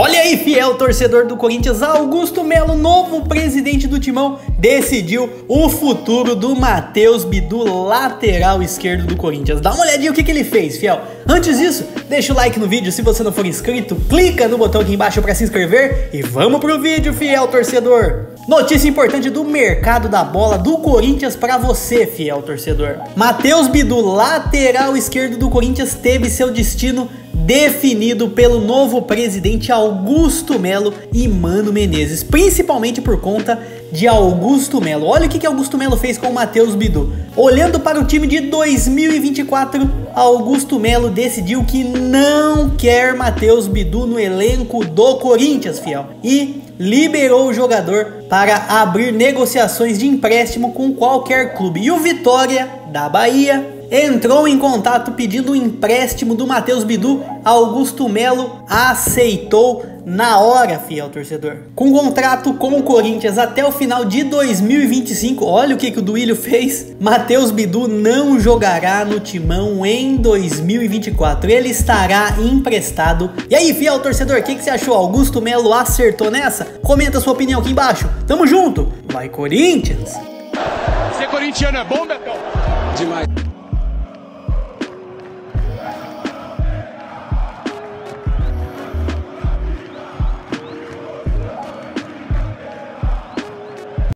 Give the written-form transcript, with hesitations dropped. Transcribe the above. Olha aí, fiel torcedor do Corinthians, Augusto Melo, novo presidente do Timão, decidiu o futuro do Matheus Bidu, lateral esquerdo do Corinthians. Dá uma olhadinha o que ele fez, fiel. Antes disso, deixa o like no vídeo, se você não for inscrito, clica no botão aqui embaixo para se inscrever e vamos pro vídeo, fiel torcedor. Notícia importante do mercado da bola do Corinthians para você, fiel torcedor. Matheus Bidu, lateral esquerdo do Corinthians, teve seu destino definido pelo novo presidente Augusto Melo e Mano Menezes, principalmente por conta de Augusto Melo. Olha o que Augusto Melo fez com o Matheus Bidu. Olhando para o time de 2024, Augusto Melo decidiu que não quer Matheus Bidu no elenco do Corinthians, fiel. E liberou o jogador para abrir negociações de empréstimo com qualquer clube. E o Vitória da Bahia entrou em contato pedindo um empréstimo do Matheus Bidu. Augusto Melo aceitou na hora, fiel torcedor. Com contrato com o Corinthians até o final de 2025, olha o que o Duílio fez. Matheus Bidu não jogará no Timão em 2024. Ele estará emprestado. E aí, fiel torcedor, o que você achou? Augusto Melo acertou nessa? Comenta sua opinião aqui embaixo. Tamo junto! Vai, Corinthians! Ser corintiano é bom, Betão? Demais.